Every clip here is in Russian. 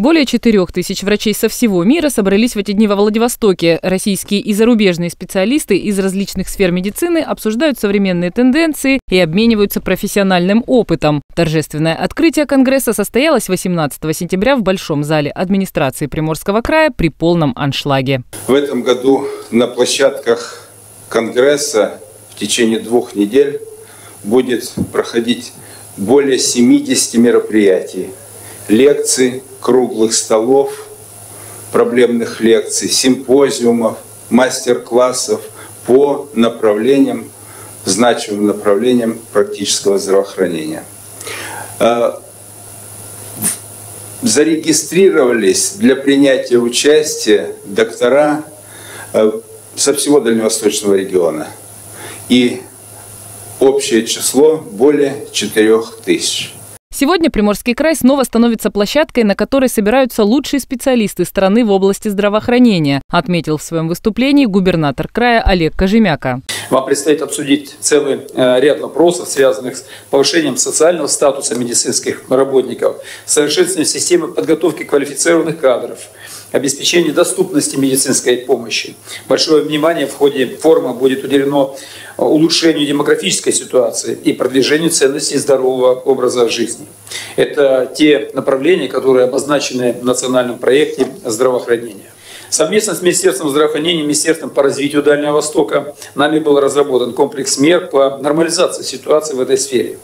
Более 4000 врачей со всего мира собрались в эти дни во Владивостоке. Российские и зарубежные специалисты из различных сфер медицины обсуждают современные тенденции и обмениваются профессиональным опытом. Торжественное открытие конгресса состоялось 18 сентября в Большом зале администрации Приморского края при полном аншлаге. В этом году на площадках конгресса в течение 2 недель будет проходить более 70 мероприятий, лекций, круглых столов, проблемных лекций, симпозиумов, мастер-классов по направлениям, значимым направлениям практического здравоохранения. Зарегистрировались для принятия участия доктора со всего Дальневосточного региона. И общее число более 4000. Сегодня Приморский край снова становится площадкой, на которой собираются лучшие специалисты страны в области здравоохранения, отметил в своем выступлении губернатор края Олег Кожемяка. Вам предстоит обсудить целый ряд вопросов, связанных с повышением социального статуса медицинских работников, совершенствованием системы подготовки квалифицированных кадров, обеспечению доступности медицинской помощи. Большое внимание в ходе форума будет уделено улучшению демографической ситуации и продвижению ценностей здорового образа жизни. Это те направления, которые обозначены в национальном проекте здравоохранения. Совместно с Министерством здравоохранения и Министерством по развитию Дальнего Востока нами был разработан комплекс мер по нормализации ситуации в этой сфере.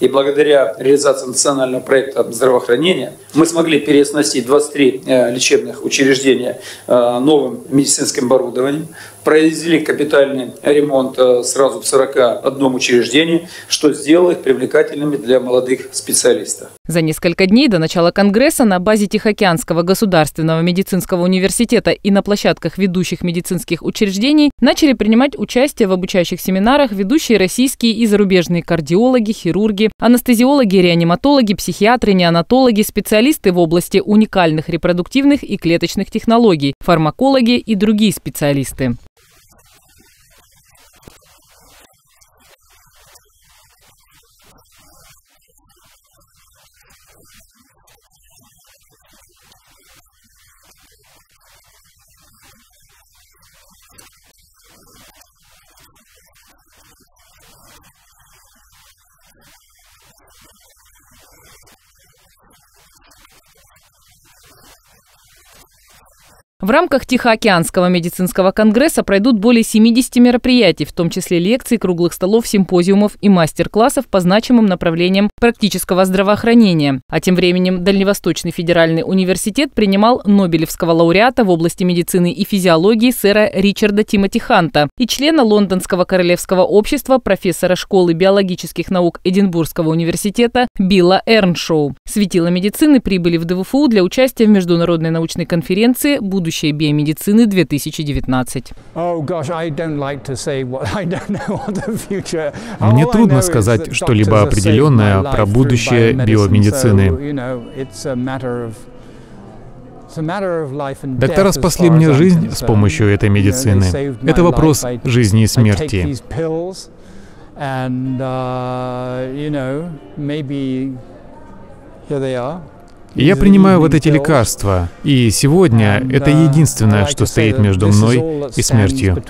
И благодаря реализации национального проекта здравоохранения мы смогли переоснастить 23 лечебных учреждения новым медицинским оборудованием, произвели капитальный ремонт сразу в 41 учреждении, что сделало их привлекательными для молодых специалистов. За несколько дней до начала конгресса на базе Тихоокеанского государственного медицинского университета и на площадках ведущих медицинских учреждений начали принимать участие в обучающих семинарах ведущие российские и зарубежные кардиологи, хирурги, анестезиологи, реаниматологи, психиатры, неонатологи, специалисты в области уникальных репродуктивных и клеточных технологий, фармакологи и другие специалисты. В рамках Тихоокеанского медицинского конгресса пройдут более 70 мероприятий, в том числе лекций, круглых столов, симпозиумов и мастер-классов по значимым направлениям практического здравоохранения. А тем временем Дальневосточный федеральный университет принимал нобелевского лауреата в области медицины и физиологии сэра Ричарда Тимоти Ханта и члена Лондонского королевского общества, профессора школы биологических наук Эдинбургского университета Билла Эрншоу. Светила медицины прибыли в ДВФУ для участия в международной научной конференции «Будущее биомедицины 2019. Мне трудно сказать что-либо определенное про будущее биомедицины. Доктора спасли мне жизнь с помощью этой медицины. Это вопрос жизни и смерти. Я принимаю вот эти лекарства, и сегодня это единственное, что стоит между мной и смертью.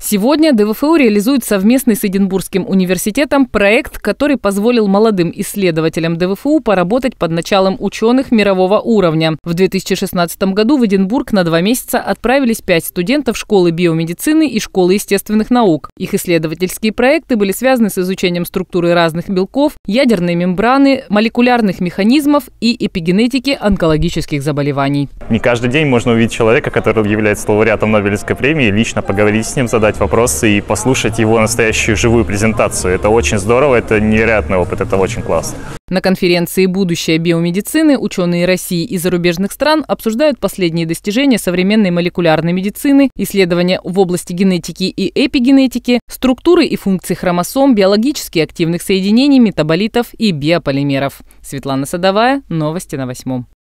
Сегодня ДВФУ реализует совместный с Эдинбургским университетом проект, который позволил молодым исследователям ДВФУ поработать под началом ученых мирового уровня. В 2016 году в Эдинбург на 2 месяца отправились 5 студентов школы биомедицины и школы естественных наук. Их исследовательские проекты были связаны с изучением структуры разных белков, ядерной мембраны, молекулярных механизмов и эпигенетики онкологических заболеваний. Не каждый день можно увидеть человека, который является лауреатом Нобелевской премии, лично поговорить с ним, задать вопросы и послушать его настоящую живую презентацию. Это очень здорово, это невероятный опыт, это очень классно. На конференции «Будущее биомедицины» ученые России и зарубежных стран обсуждают последние достижения современной молекулярной медицины, исследования в области генетики и эпигенетики, структуры и функции хромосом, биологически активных соединений, метаболитов и биополимеров. Светлана Садовая, новости на 8.